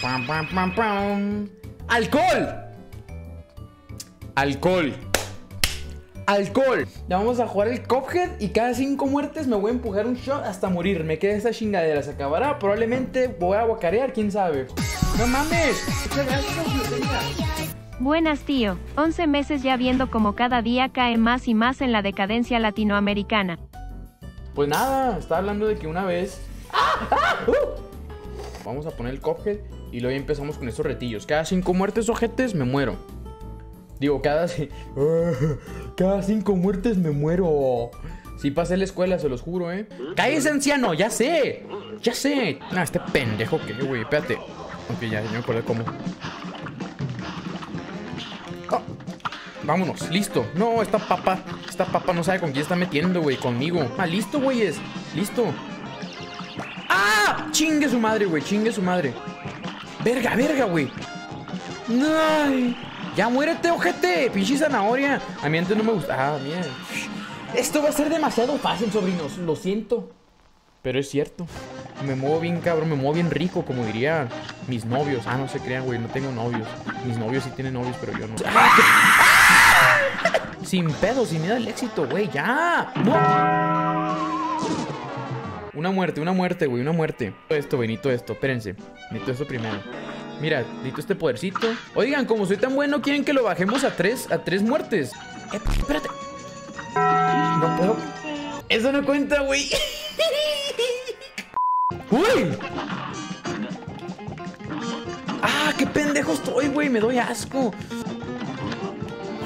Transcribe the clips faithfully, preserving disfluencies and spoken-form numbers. Pam, pam, pam, pam. ¡Alcohol! Alcohol. Alcohol. Ya vamos a jugar el Cuphead y cada cinco muertes me voy a empujar un shot hasta morir. Me queda esta chingadera, se acabará. Probablemente voy a guacarear, quién sabe. ¡No mames! Buenas, tío. once meses ya viendo como cada día cae más y más en la decadencia latinoamericana. Pues nada, estaba hablando de que una vez... ¡Ah! ¡Ah! ¡Uh! Vamos a poner el Cuphead y luego empezamos con estos retillos. Cada cinco muertes, ojetes, me muero. Digo, cada... cada cinco muertes me muero. Si pasé la escuela, se los juro, ¿eh? ¡Cállese, anciano! ¡Ya sé! ¡Ya sé! Ah, este pendejo que, güey, espérate. Ok, ya, ya me acuerdo cómo. Oh, vámonos, listo. No, esta papa, esta papa no sabe con quién está metiendo, güey, conmigo. Ah, listo, güeyes, listo. ¡Ah! Chingue su madre, güey, chingue su madre. Verga, verga, güey. ¡Ay! ¡Ya muérete, ojete! ¡Pinche zanahoria! A mí antes no me gusta. ¡Ah, mierda! Esto va a ser demasiado fácil, sobrinos. Lo siento. Pero es cierto. Me muevo bien, cabrón. Me muevo bien rico, como diría mis novios. Ah, no se crean, güey. No tengo novios. Mis novios sí tienen novios, pero yo no. ¡Ah! Sin pedo, sin miedo al éxito, güey. ¡Ya! ¡No! Una muerte, una muerte, güey. Una muerte. Esto, güey. Necesito esto. Espérense. Necesito esto primero. Mira, necesito este podercito. Oigan, como soy tan bueno, quieren que lo bajemos a tres, a tres muertes. Eh, espérate. No puedo. Eso no cuenta, güey. ¡Uy! ¡Ah, qué pendejo estoy, güey! Me doy asco.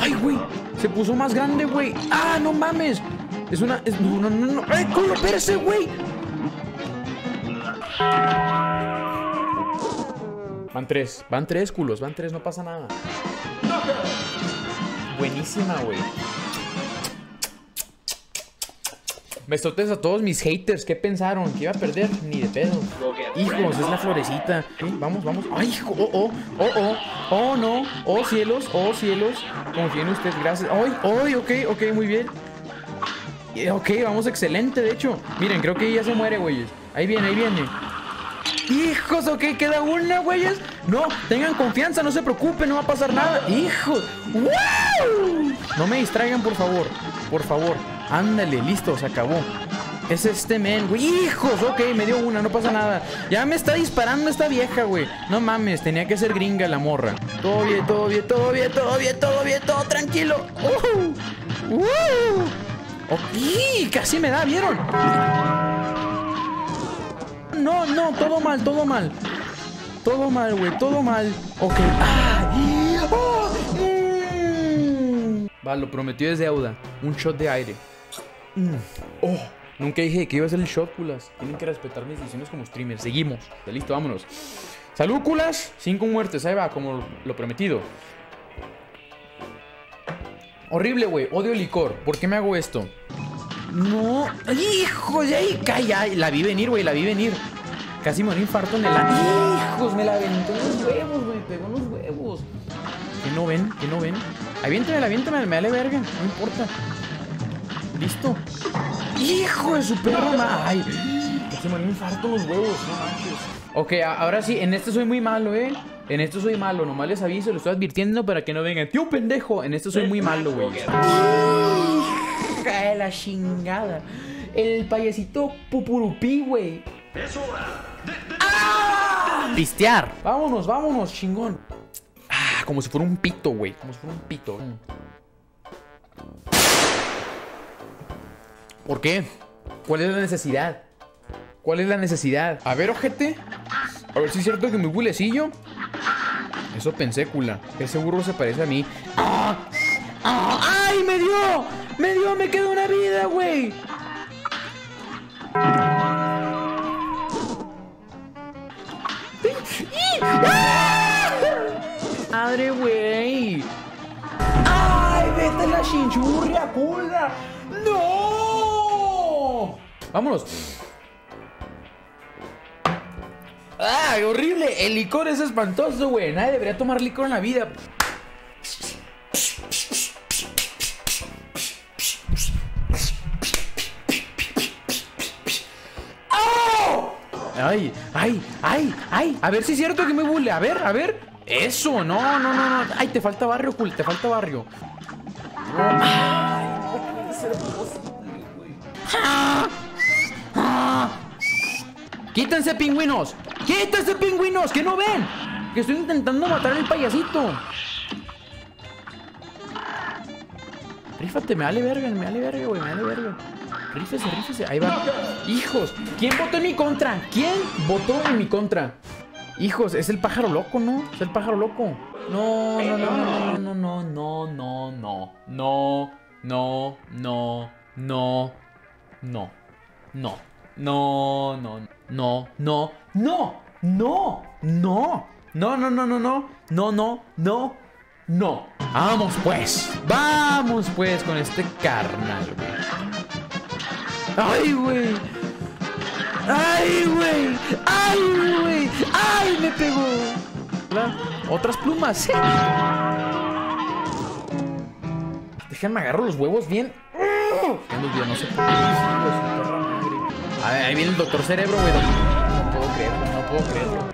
¡Ay, güey! Se puso más grande, güey. ¡Ah, no mames! Es una... Es... No, no, no, no. ¡Ay, culo, perse, güey! Van tres, van tres culos, van tres, no pasa nada. Buenísima, güey. Besotes a todos mis haters, ¿qué pensaron? ¿Que iba a perder? Ni de pedo. Hijos, es la florecita. ¿Eh? Vamos, vamos. ¡Ay, hijo! ¡Oh, oh! ¡Oh, oh! ¡Oh, no! ¡Oh, cielos! ¡Oh, cielos! Confíen en usted, gracias. ¡Ay, ay! Ok, ok, muy bien. Ok, vamos, excelente, de hecho. Miren, creo que ya se muere, güeyes. Ahí viene, ahí viene. Hijos, ok, queda una, güeyes. No, tengan confianza, no se preocupen, no va a pasar nada. Hijos, ¡wow! No me distraigan, por favor. Por favor, ándale, listo, se acabó. Es este men, güey. Hijos, ok, me dio una, no pasa nada. Ya me está disparando esta vieja, güey. No mames, tenía que ser gringa la morra. Todo bien, todo bien, todo bien, todo bien, todo bien, todo tranquilo. Uh, uh. Ok, casi me da, ¿vieron? No, no, todo mal, todo mal. Todo mal, güey, todo mal. Ok. Ah, y, oh, mm. Va, lo prometido es deuda. Un shot de aire. Mm. Oh, nunca dije que iba a ser el shot, culas. Tienen que respetar mis decisiones como streamer. Seguimos. Está listo, vámonos. Salud, culas. Cinco muertes, ahí va, como lo prometido. Horrible, güey. Odio el licor. ¿Por qué me hago esto? No, hijo, ya, calla, la vi venir, güey, la vi venir. Casi me dio un infarto en el ano. Hijos, me la aventó en los huevos, güey, pegó en los huevos. ¿Qué no ven? ¿Qué no ven? Aviéntamela, aviéntamela, me dale verga, no importa. Listo. Hijo de su perro, ay. Casi me dio un infarto en los huevos, no manches. Ok, ahora sí, en este soy muy malo, eh. En esto soy malo, nomás les aviso, les estoy advirtiendo para que no vengan. Tío, pendejo, en esto soy muy malo, güey. Cae la chingada. El payasito pupurupí, güey. Es hora de, de... ¡Ah! Pistear. Vámonos, vámonos, chingón. Ah, como si fuera un pito, güey. Como si fuera un pito. Mm. ¿Por qué? ¿Cuál es la necesidad? ¿Cuál es la necesidad? A ver, ojete. A ver si es cierto que mi bulecillo. Eso pensé, cula. Ese burro se parece a mí. ¡Ah! ¡Ah! ¡Ay, me dio! ¡Me dio! ¡Me queda una vida, güey! ¡Madre, güey! ¡Ay, vete la chinchurria, cula! ¡No! ¡Vámonos! ¡Ah, horrible! El licor es espantoso, güey. Nadie debería tomar licor en la vida. ¡Ay! ¡Ay! ¡Ay! ¡Ay! A ver si es cierto que me bulle. A ver, a ver. ¡Eso! No, no, no, no. ¡Ay! Te falta barrio, cool. Te falta barrio. ¡Ay! ¿Por qué puede ser posible, güey? ¡Ah! ¡Ah! ¡Quítense, pingüinos! ¡Quítense, pingüinos! ¡Que no ven! Que estoy intentando matar al payasito. Rífate, me vale verga, me vale verga, güey, me vale verga. Rífese, rífese, ahí va. Hijos, ¿quién votó en mi contra? ¿Quién votó en mi contra? Hijos, es el pájaro loco, ¿no? Es el pájaro loco. No, no, no, no, no, no, no, no, no, no, no, no, no, no, no, no, no, no, no, no, no, no, no, no, no, no, no, no, no, no. Vamos pues, vamos pues con este carnal, güey. ¡Ay, güey! ¡Ay, güey! ¡Ay, güey! ¡Ay, me pegó! ¿La? Otras plumas. Déjenme agarrar los huevos bien. No sé. A ver, ahí viene el doctor Cerebro, güey. No puedo creerlo, no puedo creerlo.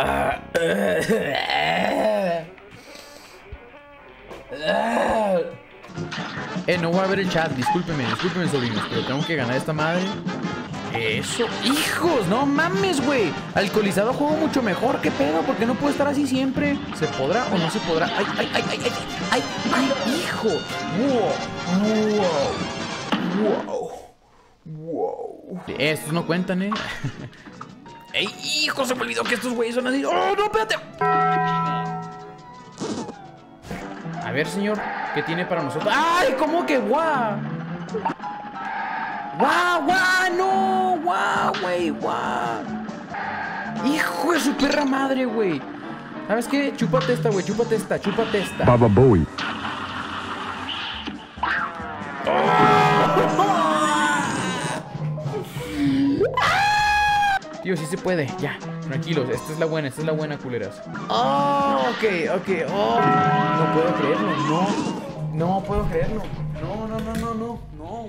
Ah, uh, uh, uh. Eh, no voy a ver el chat, discúlpeme, discúlpeme, sobrinos, pero tengo que ganar esta madre. Eso, hijos, no mames, güey. Alcoholizado juego mucho mejor, qué pedo, porque no puedo estar así siempre. ¿Se podrá o no se podrá? Ay, ay, ay, ay, ay, ay, ay, hijo. Wow, wow, wow, wow. Estos no cuentan, eh. Ey, hijo, se me olvidó que estos güeyes son así. Oh, no, espérate. A ver, señor, ¿qué tiene para nosotros? ¡Ay! ¿Cómo que guau? ¡Guau, guau! ¡No! ¡Guau, güey! ¡Guau! ¡Hijo de su perra madre, güey! ¿Sabes qué? Chúpate esta, güey. Chúpate esta. Chúpate esta. Baba Bowie. Tío, sí se puede. Ya. Tranquilos, esta es la buena, esta es la buena, culeras. Oh, ok, ok, oh. No puedo creerlo, no. No puedo creerlo. No, no, no, no, no, no.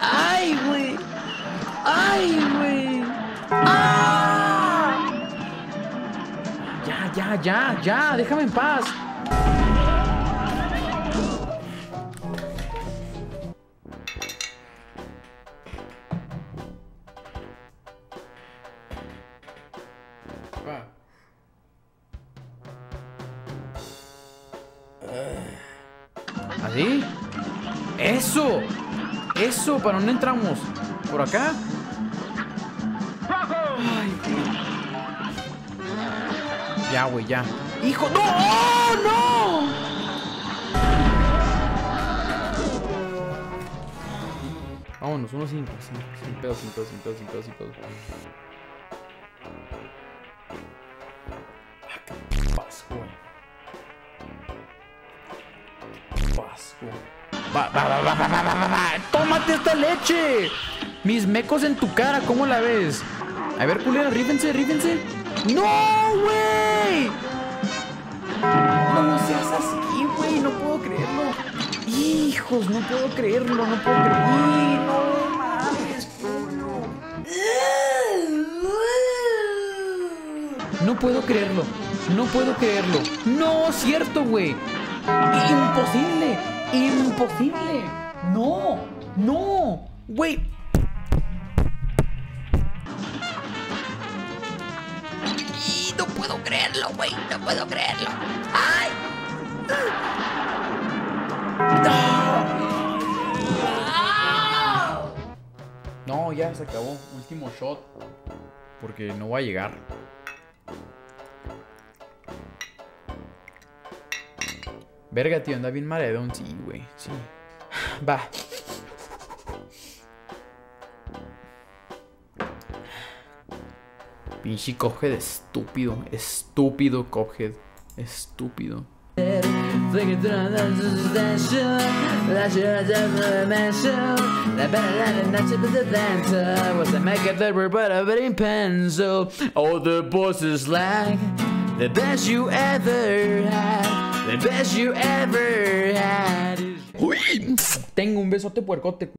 ¡Ay, güey! ¡Ay, güey! ¡Ah! Ya, ya, ya, ya, déjame en paz. ¿Así? ¡Eso! ¡Eso! ¿Para dónde entramos? ¿Por acá? Ay, güey. Ya, güey, ya. ¡Hijo! ¡No! ¡Oh, no! Vámonos, uno cinco. Sin, sin pedo, sin pedo, sin pedo, sin pedo, sin pedo. Va, va, va, va, va, va, va, va. ¡Tómate esta leche! Mis mecos en tu cara, ¿cómo la ves? A ver, culera, rífense, rífense. ¡No, güey! No, no seas así, güey, no puedo creerlo. Hijos, no puedo creerlo, no puedo creerlo. ¡No mames, culo! No puedo creerlo, no puedo creerlo. ¡No, cierto, güey! ¡Imposible! ¡Imposible! ¡No! ¡No! ¡Güey! Y no puedo creerlo, güey. No puedo creerlo. ¡Ay! ¡No! No, ya se acabó. Último shot. Porque no va a llegar. Verga, tío, anda bien mareadón. Sí, güey, sí. Va. Pinche Cuphead estúpido. Estúpido Cuphead. Estúpido. The best you ever had, the best you ever had is... Uy, tengo un besote puercote.